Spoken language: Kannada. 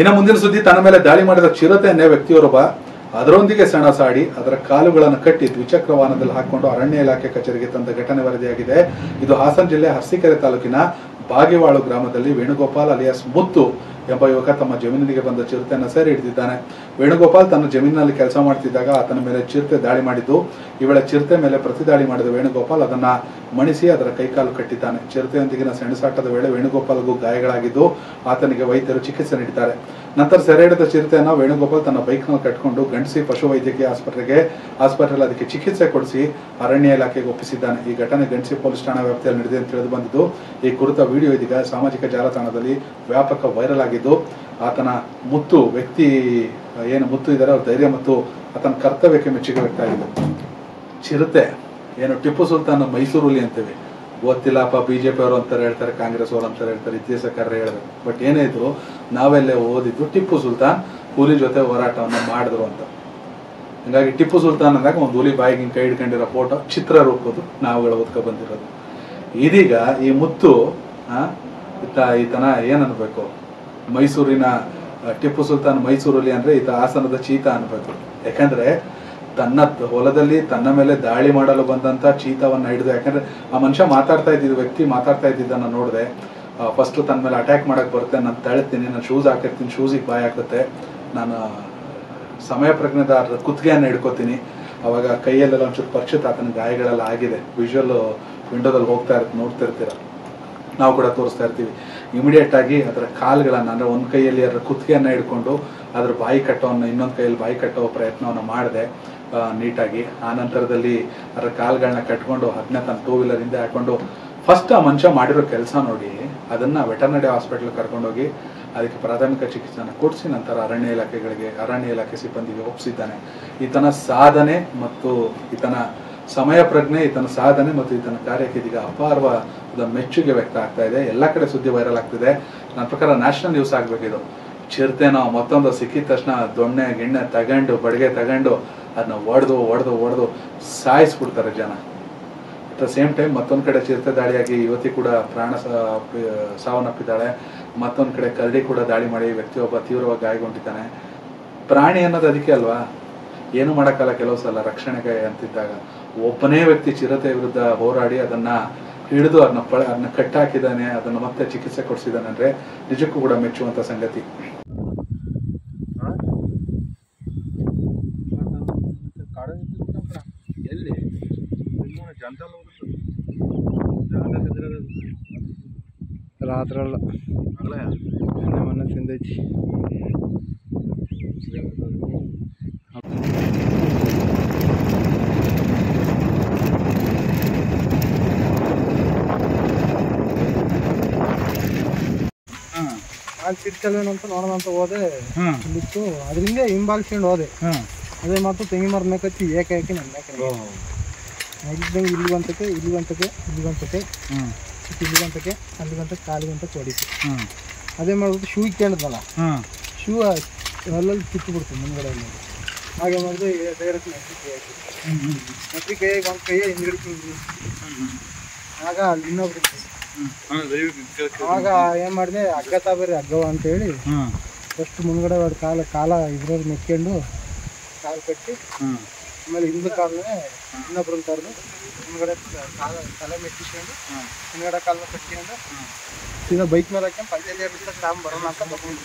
ಇನ್ನು ಮುಂದಿನ ಸುದ್ದಿ ತನ್ನ ಮೇಲೆ ದಾಳಿ ಮಾಡಿದ ಚಿರತೆ ಅನ್ನೋ ವ್ಯಕ್ತಿಯೊಬ್ಬ ಅದರೊಂದಿಗೆ ಸೆಣಸಾಡಿ ಅದರ ಕಾಲುಗಳನ್ನು ಕಟ್ಟಿ ದ್ವಿಚಕ್ರ ವಾಹನದಲ್ಲಿ ಹಾಕಿಕೊಂಡು ಅರಣ್ಯ ಇಲಾಖೆ ಕಚೇರಿಗೆ ತಂದ ಘಟನೆ ವರದಿಯಾಗಿದೆ. ಇದು ಹಾಸನ ಜಿಲ್ಲೆ ಅರಸೀಕೆರೆ ತಾಲೂಕಿನ ಬಾಗೇವಾಳು ಗ್ರಾಮದಲ್ಲಿ ವೇಣುಗೋಪಾಲ್ ಅಲಿಯಾಸ್ ಮುತ್ತು ಎಂಬ ಯುವಕ ತಮ್ಮ ಜಮೀನಿಗೆ ಬಂದ ಚಿರತೆಯನ್ನು ಸೆರೆ ಹಿಡಿದಿದ್ದಾನೆ. ವೇಣುಗೋಪಾಲ್ ತನ್ನ ಜಮೀನಿನಲ್ಲಿ ಕೆಲಸ ಮಾಡುತ್ತಿದ್ದಾಗ ಆತನ ಮೇಲೆ ಚಿರತೆ ದಾಳಿ ಮಾಡಿದ್ದು. ಈ ವೇಳೆ ಚಿರತೆ ಮೇಲೆ ಪ್ರತಿ ದಾಳಿ ಮಾಡಿದ ವೇಣುಗೋಪಾಲ್ ಅದನ್ನು ಮಣಿಸಿ ಅದರ ಕೈಕಾಲು ಕಟ್ಟಿದ್ದಾನೆ. ಚಿರತೆಯೊಂದಿಗಿನ ಸೆಣಸಾಟದ ವೇಳೆ ವೇಣುಗೋಪಾಲ್ಗೂ ಗಾಯಗಳಾಗಿದ್ದು ಆತನಿಗೆ ವೈದ್ಯರು ಚಿಕಿತ್ಸೆ ನೀಡಿದ್ದಾರೆ. ನಂತರ ಸೆರೆ ಹಿಡಿದ ಚಿರತೆಯನ್ನು ವೇಣುಗೋಪಾಲ್ ತನ್ನ ಬೈಕ್ನಲ್ಲಿ ಕಟ್ಟಿಕೊಂಡು ಗಂಡಸಿ ಪಶುವೈದ್ಯಕೀಯ ಆಸ್ಪತ್ರೆಯಲ್ಲಿ ಅದಕ್ಕೆ ಚಿಕಿತ್ಸೆ ಕೊಡಿಸಿ ಅರಣ್ಯ ಇಲಾಖೆಗೆ ಒಪ್ಪಿಸಿದ್ದಾನೆ. ಈ ಘಟನೆ ಗಂಡಸಿ ಪೊಲೀಸ್ ಠಾಣಾ ವ್ಯಾಪ್ತಿಯಲ್ಲಿ ನಡೆದಿದೆ ಅಂತ ತಿಳಿದು ಬಂದಿದ್ದು. ಈ ಕುರಿತ ವಿಡಿಯೋ ಇದೀಗ ಸಾಮಾಜಿಕ ಜಾಲತಾಣದಲ್ಲಿ ವ್ಯಾಪಕ ವೈರಲ್ ಆಗಿದ್ದು, ಆತನ ಮುತ್ತು ವ್ಯಕ್ತಿ ಏನು ಮುತ್ತು ಇದ್ದಾರೆ ಅವ್ರ ಧೈರ್ಯ ಮತ್ತು ಆತನ ಕರ್ತವ್ಯಕ್ಕೆ ಮೆಚ್ಚುಗೆ ವ್ಯಕ್ತವಾಗಿದೆ. ಚಿರತೆ ಏನು ಟಿಪ್ಪು ಸುಲ್ತಾನ್ ಮೈಸೂರು ಹುಲಿ ಅಂತೇವೆ, ಗೊತ್ತಿಲ್ಲಪ್ಪ ಬಿಜೆಪಿ ಅವರು ಅಂತಾರೆ ಹೇಳ್ತಾರೆ, ಕಾಂಗ್ರೆಸ್ ಅವರು ಅಂತಾರೆ ಹೇಳ್ತಾರೆ, ಇತಿಹಾಸಕಾರರೇ ಹೇಳ್ತಾರೆ. ಬಟ್ ಏನೇ ಇದ್ರು ನಾವೆಲ್ಲೇ ಓದಿದ್ದು ಟಿಪ್ಪು ಸುಲ್ತಾನ್ ಹುಲಿ ಜೊತೆ ಹೋರಾಟವನ್ನು ಮಾಡಿದ್ರು ಅಂತ. ಹಂಗಾಗಿ ಟಿಪ್ಪು ಸುಲ್ತಾನ್ ಅಂದಾಗ ಒಂದು ಹುಲಿ ಬಾಯಿಗಿನ ಕೈ ಹಿಡ್ಕೊಂಡಿರೋ ಫೋಟೋ ಚಿತ್ರ ರೂಪದ್ದು ನಾವುಗಳು ಓದ್ಕೊ ಬಂದಿರೋದು. ಇದೀಗ ಈ ಮುತ್ತು ಈತನ ಏನನ್ಬೇಕು, ಮೈಸೂರಿನ ಟಿಪ್ಪು ಸುಲ್ತಾನ್ ಮೈಸೂರಲ್ಲಿ ಅಂದರೆ ಈತ ಹಾಸನದ ಚೀತಾ ಅನ್ಬೇಕು. ಯಾಕಂದ್ರೆ ತನ್ನ ಹೊಲದಲ್ಲಿ ತನ್ನ ಮೇಲೆ ದಾಳಿ ಮಾಡಲು ಬಂದಂತ ಚೀತಾವನ್ನ ಹಿಡಿದು, ಯಾಕಂದ್ರೆ ಆ ಮನುಷ್ಯ ಮಾತಾಡ್ತಾ ಇದ್ದಿದ್ದ ವ್ಯಕ್ತಿ ಮಾತಾಡ್ತಾ ಇದ್ದಿದ್ದನ್ನ ನೋಡಿದೆ. ಫಸ್ಟ್ ತನ್ನ ಮೇಲೆ ಅಟ್ಯಾಕ್ ಮಾಡಕ್ ಬರುತ್ತೆ, ನಾನು ತಳ್ತೀನಿ, ನಾನು ಶೂಸ್ ಹಾಕಿರ್ತೀನಿ, ಶೂಸಿಗೆ ಬಾಯ್ ಹಾಕುತ್ತೆ, ನಾನು ಸಮಯ ಪ್ರಜ್ಞೆದಾರರ ಕುತ್ತಿಗೆಯನ್ನು ಹಿಡ್ಕೋತೀನಿ, ಅವಾಗ ಕೈಯಲ್ಲೆಲ್ಲ ಒಂಚೂರು ಪರಿಚಿತ ಆತನ ಗಾಯಗಳೆಲ್ಲ ಆಗಿದೆ. ವಿಜುವಲ್ ವಿಂಡೋದಲ್ಲಿ ಹೋಗ್ತಾ ಇರ್ತೀವಿ, ನೋಡ್ತಿರ್ತೀರ, ನಾವು ಕೂಡ ತೋರಿಸ್ತಾ ಇರ್ತೀವಿ. ಇಮಿಡಿಯೇಟ್ ಆಗಿ ಅದರ ಕಾಲುಗಳನ್ನು ಅಂದರೆ ಒಂದು ಕೈಯಲ್ಲಿ ಅದರ ಕುತ್ತಿಗೆಯನ್ನು ಹಿಡ್ಕೊಂಡು ಅದರ ಬಾಯಿ ಕಟ್ಟೋವನ್ನು ಇನ್ನೊಂದು ಕೈಯಲ್ಲಿ ಬಾಯಿ ಕಟ್ಟೋ ಪ್ರಯತ್ನವನ್ನು ಮಾಡಿದೆ ನೀಟಾಗಿ. ಆ ನಂತರದಲ್ಲಿ ಅದರ ಕಾಲುಗಳನ್ನ ಕಟ್ಕೊಂಡು ಅದನ್ನ ತನ್ನ ಟೂ ವೀಲರ್ ಹಿಂದೆ ಹಾಕೊಂಡು ಫಸ್ಟ್ ಆ ಮನುಷ್ಯ ಮಾಡಿರೋ ಕೆಲಸ ನೋಡಿ ಅದನ್ನು ವೆಟರ್ನರಿ ಹಾಸ್ಪಿಟ್ಲಿಗೆ ಕರ್ಕೊಂಡೋಗಿ ಅದಕ್ಕೆ ಪ್ರಾಥಮಿಕ ಚಿಕಿತ್ಸೆಯನ್ನು ಕೊಡಿಸಿ ನಂತರ ಅರಣ್ಯ ಇಲಾಖೆ ಸಿಬ್ಬಂದಿಗೆ ಒಪ್ಪಿಸಿದ್ದಾನೆ. ಈತನ ಸಾಧನೆ ಮತ್ತು ಈತನ ಸಮಯ ಪ್ರಜ್ಞೆ, ಈತನ ಸಾಧನೆ ಮತ್ತು ಈತನ ಕಾರ್ಯಕ್ಕೆ ಇದೀಗ ಅಪಾರವಾದ ಮೆಚ್ಚುಗೆ ವ್ಯಕ್ತ ಆಗ್ತಾ ಇದೆ. ಎಲ್ಲ ಕಡೆ ಸುದ್ದಿ ವೈರಲ್ ಆಗ್ತಿದೆ. ನನ್ನ ಪ್ರಕಾರ ನ್ಯಾಷನಲ್ ನ್ಯೂಸ್ ಆಗಬೇಕಿದು. ಚಿರತೆನ ಮತ್ತೊಂದು ಸಿಕ್ಕಿದ ತಕ್ಷಣ ದೊಣ್ಣೆ ಗಿಣ್ಣೆ ತಗೊಂಡು ಬಡಿಗೆ ತಗೊಂಡು ಅದನ್ನ ಒಡೆದು ಒಡೆದು ಒಡೆದು ಸಾಯಿಸ್ಬಿಡ್ತಾರೆ ಜನ. ಅಟ್ ದ ಸೇಮ್ ಟೈಮ್ ಮತ್ತೊಂದು ಕಡೆ ಚಿರತೆ ದಾಳಿಯಾಗಿ ಯುವತಿ ಕೂಡ ಪ್ರಾಣ ಸಾವನ್ನಪ್ಪಿದ್ದಾಳೆ. ಮತ್ತೊಂದು ಕಡೆ ಕರಡಿ ಕೂಡ ದಾಳಿ ಮಾಡಿ ವ್ಯಕ್ತಿಯೊಬ್ಬ ತೀವ್ರವಾಗಿ ಗಾಯಗೊಂಡಿದ್ದಾನೆ. ಪ್ರಾಣಿ ಅನ್ನೋದು ಅದಕ್ಕೆ ಅಲ್ವಾ, ಏನು ಮಾಡೋಕ್ಕಲ್ಲ ಕೆಲವು ಸಲ ರಕ್ಷಣೆಗೆ ಅಂತಿದ್ದಾಗ. ಒಬ್ಬನೇ ವ್ಯಕ್ತಿ ಚಿರತೆ ವಿರುದ್ಧ ಹೋರಾಡಿ ಅದನ್ನು ಹಿಡಿದು ಅದನ್ನ ಕಟ್ಟಾಕಿದ್ದಾನೆ, ಅದನ್ನು ಮತ್ತೆ ಚಿಕಿತ್ಸೆ ಕೊಡಿಸಿದ್ದಾನೆ ಅಂದರೆ ನಿಜಕ್ಕೂ ಕೂಡ ಮೆಚ್ಚುವಂಥ ಸಂಗತಿ. ರಾತ್ರಿಲ್ಲ ಮನೆ ತಿಂದೈತಿ. ಕಿಟ್ಕಲ್ವೇನು ಅಂತ ನೋಡೋಣ ಅಂತ ಹೋದೆ, ಬಿಟ್ಟು ಅದರಿಂದ ಹಿಂಬಾಲಿಸ್ಕೊಂಡು ಹೋದೆ. ಅದೇ ಮಾತು ತೆಂಗಿ ಮರ ಮೇಕಿ ಏಕಾಏಕಿ ನನ್ನ ಮೇಕಂಗೆ ಇಲ್ಲಿಗಂತಕ್ಕೆ ಕಾಲಿಗಂತಕ್ಕೆ ಹೊಡಿತು. ಅದೇ ಮಾಡಿಬಿಟ್ಟು ಶೂ ಇಟ್ಕೊಂಡಿದ್ನಲ್ಲ, ಶೂ ಅಲ್ಲಲ್ಲಿ ಕಿತ್ಬಿಡ್ತು ಮುಂದ್ಗಡೆಯಲ್ಲಿ. ಹಾಗೆ ಮಾಡಿದ್ರೆ ಡೈರೆಕ್ಟ್ ನೆಟ್ಟಿ ಕೈ ಹಾಕಿ ನೆಟ್ಟಿ ಕೈಯಾಗಿ ಒಂದು ಕೈಯ ಹಿಂಗಿಡ್ಕೊಂಡು ಆಗ ಅಲ್ಲಿ ಇನ್ನೊಬ್ರು ಆಗ ಏನ್ ಮಾಡಿದೆ ಹಗ್ಗ ತಾಬೇರಿ ಹಗ್ಗವ ಅಂತ ಹೇಳಿ ಫಸ್ಟ್ ಮುಂದ್ಗಡೆ ಕಾಲ ಇದ್ರಲ್ಲಿ ನೆಕ್ಕೊಂಡು ಕಾಲು ಕಟ್ಟಿ ಆಮೇಲೆ ಹಿಂದ ಕಾಲೇ ಇನ್ನೊಬ್ರು ಕರೆದು ಮುಂದ್ಗಡೆ ತಲೆ ಮೆಚ್ಚಿಸ್ಕೊಂಡು ಹಿಂದ್ಗಡೆ ಕಾಲನ್ನ ಕಟ್ಕೊಂಡು ಸೀದಾ ಬೈಕ್ ಮೇಲೆ ಹಾಕೊಂಡು ಪಂಚಾಯತ್ ಬಿಡ್ತಾರೆ ಬರೋಣ ಅಂತ ತಗೊಂಡು